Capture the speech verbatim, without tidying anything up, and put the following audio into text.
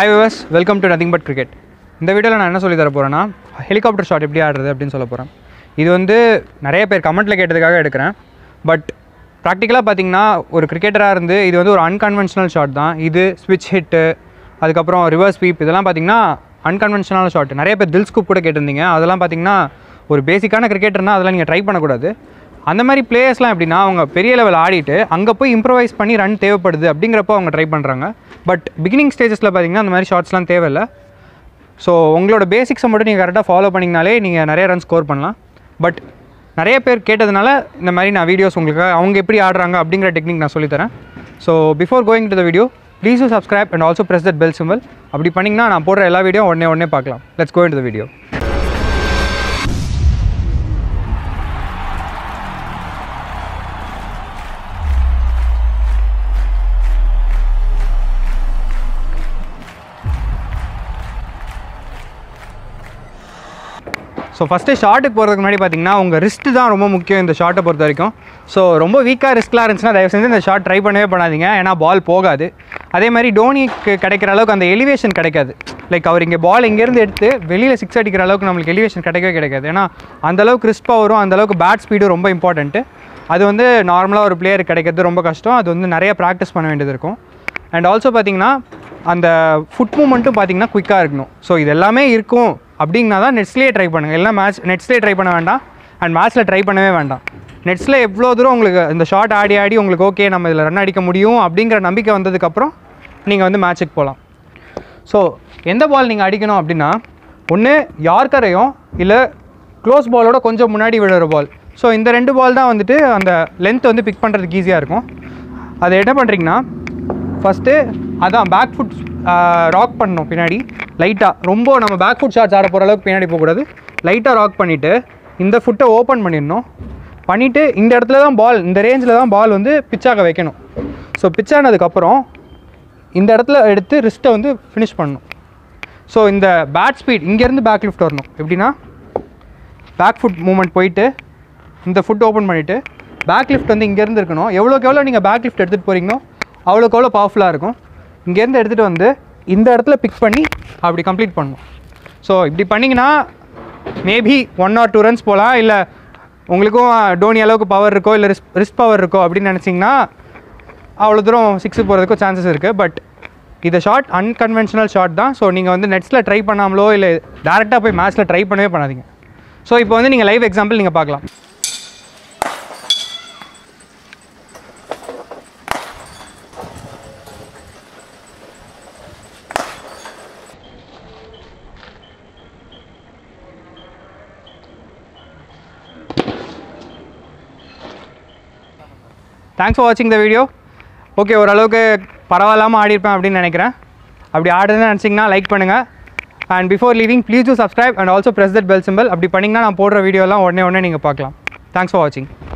Hi viewers, welcome to Nothing But Cricket. In this video, I am going to tell you about helicopter shot. This is a comment, but practically, a cricketer is an unconventional shot. This is switch hit, reverse sweep. This is an unconventional shot. If you have a dill scoop, you can try basic cricketer. அந்த மாதிரி பிளேயர்ஸ்லாம் எப்படின்னா அவங்க பெரிய level ஆடிட்டு அங்க போய் improvise பண்ணி run தேவைப்படுது அப்படிங்கறப்ப அவங்க ட்ரை பண்றாங்க. பட் beginning ஸ்டேजेसல பாத்தீங்கன்னா அந்த மாதிரி ஷாட்ஸ்லாம் தேவ இல்ல. சோ உங்களோட பேசிக்ஸ் மட்டும் நீங்க கரெக்ட்டா ஃபாலோ பண்ணீங்கனாலே நீங்க நிறைய ரன் ஸ்கோர் பண்ணலாம். பட் நிறைய பேர் கேட்டதனால இந்த மாதிரி நான் வீடியோஸ் உங்களுக்கு அவங்க எப்படி ஆடுறாங்க அப்படிங்கற டெக்னிக் நான் சொல்லி தரேன். So before going to the video, please do subscribe and also press that bell symbol. அப்படி பண்ணீங்கன்னா நான் போடுற எல்லா வீடியோ ஒண்ணே ஒண்ணே பார்க்கலாம். Let's go into the video. So first shot போறதுக்கு முன்னாடி பாத்தீங்கன்னா உங்க wrist தான் ரொம்ப முக்கியம் இந்த ஷாட்டை பொறுத்த வரைக்கும். So ரொம்ப வீக்கா wristல இருந்துச்சுனா தயவு செஞ்சு இந்த ஷாட் ட்ரை பண்ணவே பண்ணாதீங்க. ஏனா பால் போகாது. அதே மாதிரி டோனிக்கு கிடைக்கிற அளவுக்கு அந்த எலிவேஷன் கிடைக்காது. லைக் அவர் இங்க பால் இங்க இருந்து எடுத்து வெளியில சிக்ஸ் அடிக்கிற அளவுக்கு நமக்கு எலிவேஷன் கிடைக்கவே கிடைக்காது. ஏனா அந்த அளவுக்கு கிறிஸ்பா வரும், அந்த அளவுக்கு பேட் ஸ்பீடு ரொம்ப இம்பார்ட்டன்ட். அது வந்து நார்மலா ஒரு பிளேயர் கிடைக்கிறது ரொம்ப கஷ்டம். அது வந்து நிறைய பிராக்டிஸ் பண்ண வேண்டியது இருக்கும். And also பாத்தீங்கன்னா அந்த ஃபுட் மூவ்மென்ட்டும் பாத்தீங்கன்னா குயிக்கா இருக்கணும். So இது எல்லாமே இருக்கும் அப்படிங்கனா தான் நெட்ஸ்லயே ட்ரை பண்ணுங்க. எல்லா மேட்ச் நெட்ஸ்லயே ட்ரை பண்ண வேண்டாம் அண்ட் மேட்ச்ல ட்ரை பண்ணவே வேண்டாம். நெட்ஸ்ல எவ்வளவு தூரம் உங்களுக்கு இந்த ஷாட் ஆடி ஆடி உங்களுக்கு ஓகே நம்ம இதில் ரன் அடிக்க முடியும் அப்படிங்கிற நம்பிக்கை வந்ததுக்கு அப்புறம் நீங்க வந்து மேட்சுக்கு போகலாம். ஸோ எந்த பால் நீங்க அடிக்கணும் அப்படின்னா ஒன்று யார்க்கரையும் இல்லை க்ளோஸ் பாலோட கொஞ்சம் முன்னாடி விழுற பால். ஸோ இந்த ரெண்டு பால் தான் வந்துட்டு அந்த லென்த் வந்து பிக் பண்ணுறதுக்கு ஈஸியாக இருக்கும். அதை என்ன பண்ணுறீங்கன்னா ஃபஸ்ட்டு அதான் பேக் ஃபுட் ராக் பண்ணணும். பின்னாடி லைட்டாக ரொம்ப நம்ம பேக் ஃபுட் ஷாட்ஸ் ஆட போகிற அளவுக்கு பின்னாடி போகக்கூடாது. லைட்டாக ராக் பண்ணிவிட்டு இந்த ஃபுட்டை ஓப்பன் பண்ணிடணும். பண்ணிவிட்டு இந்த இடத்துல தான் பால், இந்த ரேஞ்சில் தான் பால் வந்து பிச்சாக வைக்கணும். ஸோ பிச்சானதுக்கப்புறம் இந்த இடத்துல எடுத்து ரிஸ்ட்டை வந்து ஃபினிஷ் பண்ணணும். ஸோ இந்த பேட் ஸ்பீட் இங்கேருந்து பேக் லிஃப்ட் வரணும். எப்படின்னா பேக் ஃபுட் மூவ்மெண்ட் போயிட்டு இந்த ஃபுட் ஓப்பன் பண்ணிவிட்டு பேக் லிஃப்ட் வந்து இங்கேருந்து இருக்கணும். எவ்வளோக்கு எவ்வளோ நீங்கள் பேக் லிஃப்ட் எடுத்துகிட்டு போகிறீங்களோ அவ்வளோக்கு அவ்வளோ பவர்ஃபுல்லாக இருக்கும். இங்கேருந்து எடுத்துகிட்டு வந்து இந்த இடத்துல பிக் பண்ணி அப்படி கம்ப்ளீட் பண்ணணும். ஸோ இப்படி பண்ணிங்கன்னா maybe one or two runs போகலாம். இல்லை உங்களுக்கும் டோனி அளவுக்கு பவர் இருக்கோ இல்லை ரிஸ் ரிஸ்க் பவர் இருக்கோ அப்படின்னு நினச்சிங்கன்னா அவ்வளோ தூரம் சிக்ஸு போகிறதுக்கும் சான்சஸ் இருக்குது. பட் இதை ஷார்ட் அன்கன்வென்ஷனல் ஷார்ட் தான். ஸோ நீங்கள் வந்து நெட்ஸில் ட்ரை பண்ணாமலோ இல்லை டேரெக்டாக போய் மேட்ச்சில் ட்ரை பண்ணவே பண்ணாதீங்க. ஸோ இப்போ வந்து நீங்கள் லைவ் எக்ஸாம்பிள் நீங்கள் பார்க்கலாம். Thanks for watching the video. Okay, ஓரளவுக்கு பரவாயில்லாமல் ஆடிருப்பேன் அப்படின்னு நினைக்கிறேன். அப்படி ஆடுறதுன்னு நினச்சிங்கன்னா லைக் பண்ணுங்கள். And before leaving please do subscribe and also press that bell symbol. அப்படி பண்ணிங்கன்னா நான் போடுற வீடியோலாம் உடனே உடனே நீங்கள் பார்க்கலாம். தேங்க்ஸ் ஃபார் வாட்சிங்.